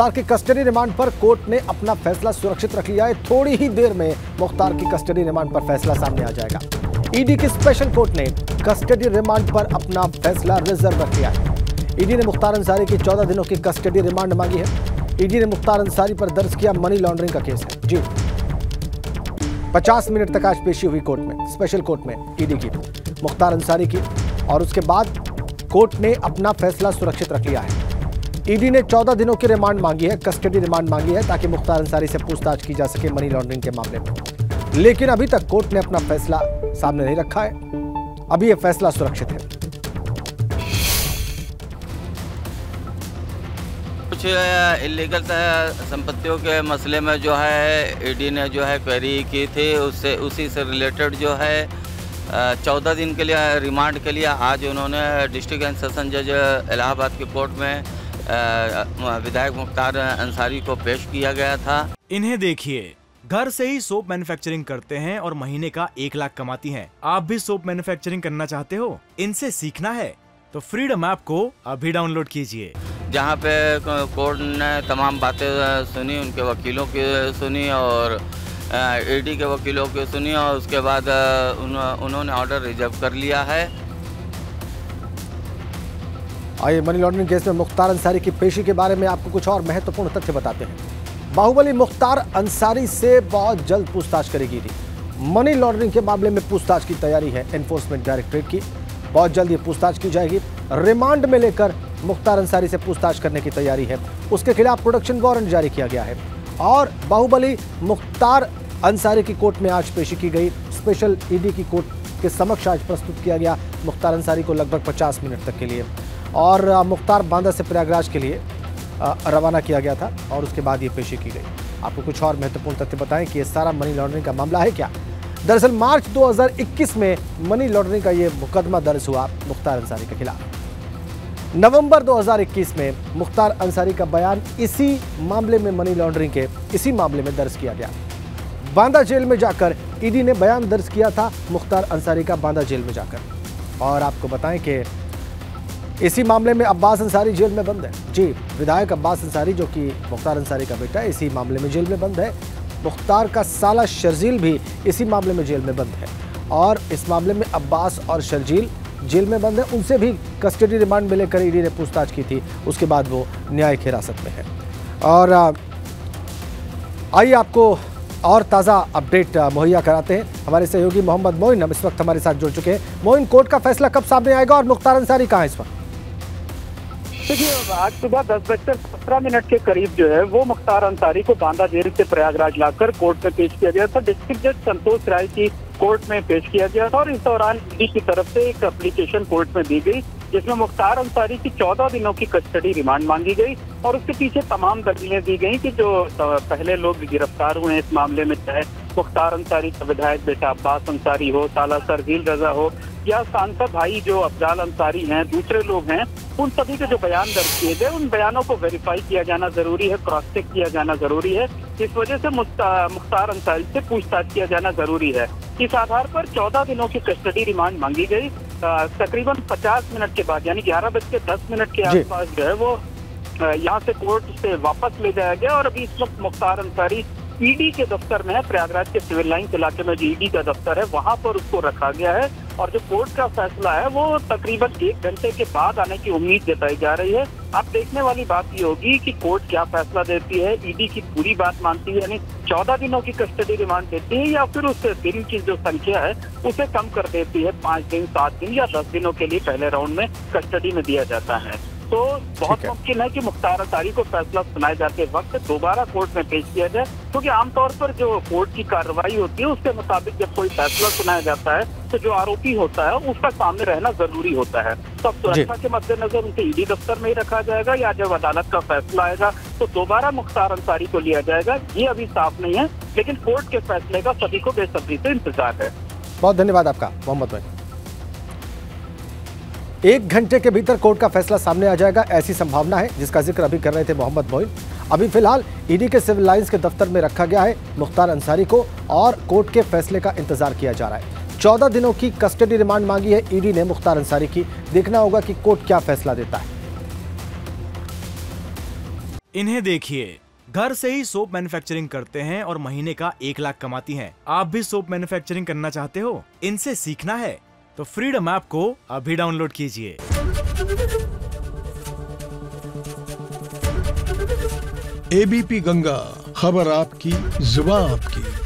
मुख्तार की custody remand पर court ने अपना फैसला सुरक्षित रख लिया है। थोड़ी ही देर में मुख्तार की कस्टडी रिमांड पर फैसला सामने आ जाएगा। ईडी की स्पेशल कोर्ट ने कस्टडी रिमांड पर अपना फैसला रिजर्व रख लिया है। ईडी ने मुख्तार अंसारी की 14 दिनों की कस्टडी रिमांड मांगी है। ईडी ने मुख्तार अंसारी पर दर्ज किया मनी लॉन्ड्रिंग का केस है। 50 मिनट तक आज पेशी हुई कोर्ट में, स्पेशल कोर्ट में ईडी की, मुख्तार अंसारी की, और उसके बाद कोर्ट ने अपना फैसला सुरक्षित रख लिया है। ईडी ने 14 दिनों की रिमांड मांगी है, कस्टडी रिमांड मांगी है, ताकि मुख्तार अंसारी से पूछताछ की जा सके मनी लॉन्ड्रिंग के मामले में। लेकिन अभी तक कोर्ट ने अपना फैसला सामने नहीं रखा है। अभी यह फैसला सुरक्षित है। कुछ इलीगल संपत्तियों के मसले में जो है ईडी ने जो है क्वेरी की थी, उससे उसी से रिलेटेड जो है 14 दिन के लिए रिमांड के लिए आज उन्होंने डिस्ट्रिक्ट एंड सेशन जज इलाहाबाद की कोर्ट में विधायक मुख्तार अंसारी को पेश किया गया था। इन्हें देखिए, घर से ही सोप मैन्युफैक्चरिंग करते हैं और महीने का 1 लाख कमाती हैं। आप भी सोप मैन्युफैक्चरिंग करना चाहते हो, इनसे सीखना है तो फ्रीडम ऐप को अभी डाउनलोड कीजिए। जहां पे कोर्ट ने तमाम बातें सुनी, उनके वकीलों की सुनी और ईडी के वकीलों की सुनी, और उसके बाद उन्होंने ऑर्डर रिजर्व कर लिया है। आइए मनी लॉन्ड्रिंग केस में मुख्तार अंसारी की पेशी के बारे में आपको कुछ और महत्वपूर्ण तथ्य बताते हैं। बाहुबली मुख्तार अंसारी से बहुत जल्द पूछताछ करेगी ईडी। मनी लॉन्ड्रिंग के मामले में पूछताछ की तैयारी है एनफोर्समेंट डायरेक्टरेट की। बहुत जल्द ये पूछताछ की जाएगी। रिमांड में लेकर मुख्तार अंसारी से पूछताछ करने की तैयारी है। उसके खिलाफ प्रोडक्शन वारंट जारी किया गया है और बाहुबली मुख्तार अंसारी की कोर्ट में आज पेशी की गई। स्पेशल ईडी की कोर्ट के समक्ष आज प्रस्तुत किया गया मुख्तार अंसारी को लगभग 50 मिनट तक के लिए, और मुख्तार बांदा से प्रयागराज के लिए रवाना किया गया था और उसके बाद ये पेशी की गई। आपको कुछ और महत्वपूर्ण तथ्य बताएं कि ये सारा मनी लॉन्ड्रिंग का मामला है क्या। दरअसल मार्च 2021 में मनी लॉन्ड्रिंग का ये मुकदमा दर्ज हुआ मुख्तार अंसारी के खिलाफ। नवंबर 2021 में मुख्तार अंसारी का बयान इसी मामले में, मनी लॉन्ड्रिंग के इसी मामले में दर्ज किया गया। बांदा जेल में जाकर ईडी ने बयान दर्ज किया था मुख्तार अंसारी का, बांदा जेल में जाकर। और आपको बताएं कि इसी मामले में अब्बास अंसारी जेल में बंद है। जी, विधायक अब्बास अंसारी जो कि मुख्तार अंसारी का बेटा है, इसी मामले में जेल में बंद है। मुख्तार का साला शर्जील भी इसी मामले में जेल में बंद है। और इस मामले में अब्बास और शर्जील जेल में बंद है। उनसे भी कस्टडी रिमांड में लेकर ईडी ने पूछताछ की थी, उसके बाद वो न्यायिक हिरासत में है। और आइए आपको और ताज़ा अपडेट मुहैया कराते हैं। हमारे सहयोगी मोहम्मद मोइन अब इस वक्त हमारे साथ जुड़ चुके हैं। मोइन, कोर्ट का फैसला कब सामने आएगा और मुख्तार अंसारी कहाँ है इस वक्त? देखिए, आज सुबह 10:17 के करीब जो है वो मुख्तार अंसारी को बांदा जेल से प्रयागराज लाकर कोर्ट में पेश किया गया था। डिस्ट्रिक्ट जज संतोष राय की कोर्ट में पेश किया गया था और इस दौरान ईडी की तरफ से एक एप्लीकेशन कोर्ट में दी गई जिसमें मुख्तार अंसारी की 14 दिनों की कस्टडी रिमांड मांगी गई और उसके पीछे तमाम दलीलें दी गई कि जो पहले लोग गिरफ्तार हुए इस मामले में, चाहे मुख्तार अंसारी का विधायक बेटा अब्बास अंसारी हो, साला शर्जील रजा हो, या सांसद भाई जो अफजाल अंसारी हैं, दूसरे लोग हैं, उन सभी के जो बयान दर्ज किए गए उन बयानों को वेरीफाई किया जाना जरूरी है, क्रॉस चेक किया जाना जरूरी है। इस वजह से मुख्तार अंसारी से पूछताछ किया जाना जरूरी है। इस आधार पर 14 दिनों की कस्टडी रिमांड मांगी गई। तकरीबन 50 मिनट के बाद यानी 11:10 के आसपास जो है वो यहाँ से कोर्ट से वापस ले जाया गया और अभी इस वक्त मुख्तार अंसारी ईडी के दफ्तर में है। प्रयागराज के सिविल लाइन्स इलाके में जो ईडी का दफ्तर है वहाँ पर उसको रखा गया है और जो कोर्ट का फैसला है वो तकरीबन 1 घंटे के बाद आने की उम्मीद जताई जा रही है। अब देखने वाली बात ये होगी कि कोर्ट क्या फैसला देती है, ईडी की पूरी बात मानती है यानी 14 दिनों की कस्टडी रिमांड देती है या फिर उस दिन की जो संख्या है उसे कम कर देती है, 5 दिन, 7 दिन या 10 दिनों के लिए पहले राउंड में कस्टडी में दिया जाता है। तो बहुत मुमकिन है कि मुख्तार अंसारी को फैसला सुनाए जाते वक्त दोबारा कोर्ट में पेश किया जाए, क्योंकि आमतौर पर जो कोर्ट की कार्रवाई होती है उसके मुताबिक जब कोई फैसला सुनाया जाता है तो जो आरोपी होता है उसका सामने रहना जरूरी होता है। तो अब सुरक्षा के मद्देनजर उनसे ईडी दफ्तर में ही रखा जाएगा या जब अदालत का फैसला आएगा तो दोबारा मुख्तार अंसारी को लिया जाएगा, ये अभी साफ नहीं है, लेकिन कोर्ट के फैसले का सभी को बेसब्री से इंतजार है। बहुत धन्यवाद आपका मोहम्मद भाई। 1 घंटे के भीतर कोर्ट का फैसला सामने आ जाएगा, ऐसी संभावना है, जिसका जिक्र अभी कर रहे थे मोहम्मद मोइन। अभी फिलहाल ईडी के सिविल लाइंस के दफ्तर में रखा गया है मुख्तार अंसारी को और कोर्ट के फैसले का इंतजार किया जा रहा है। 14 दिनों की कस्टडी रिमांड मांगी है ईडी ने मुख्तार अंसारी की। देखना होगा कि कोर्ट क्या फैसला देता है। इन्हें देखिए, घर से ही सोप मैन्युफैक्चरिंग करते हैं और महीने का 1 लाख कमाती हैं। आप भी सोप मैन्युफैक्चरिंग करना चाहते हो, इनसे सीखना है तो फ्रीडम ऐप को अभी डाउनलोड कीजिए। एबीपी गंगा, खबर आपकी, जुबान आपकी।